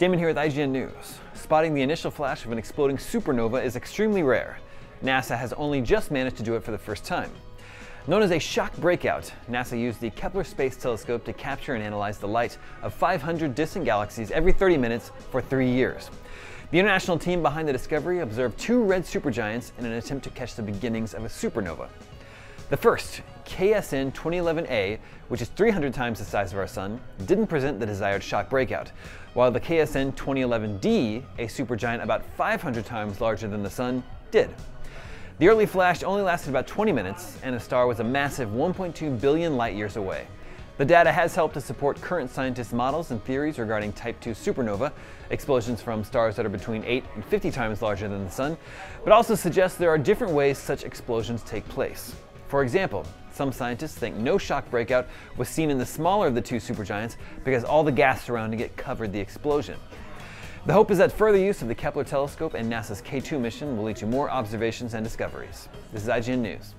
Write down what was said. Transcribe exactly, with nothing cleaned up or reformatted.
Damon here with I G N News. Spotting the initial flash of an exploding supernova is extremely rare. NASA has only just managed to do it for the first time. Known as a shock breakout, NASA used the Kepler Space Telescope to capture and analyze the light of five hundred distant galaxies every thirty minutes for three years. The international team behind the discovery observed two red supergiants in an attempt to catch the beginnings of a supernova. The first, K S N twenty eleven A, which is three hundred times the size of our Sun, didn't present the desired shock breakout, while the K S N twenty eleven D, a supergiant about five hundred times larger than the Sun, did. The early flash only lasted about twenty minutes, and the star was a massive one point two billion light years away. The data has helped to support current scientists' models and theories regarding type two supernova, explosions from stars that are between eight and fifty times larger than the Sun, but also suggests there are different ways such explosions take place. For example, some scientists think no shock breakout was seen in the smaller of the two supergiants because all the gas surrounding it covered the explosion. The hope is that further use of the Kepler telescope and NASA's K two mission will lead to more observations and discoveries. This is I G N News.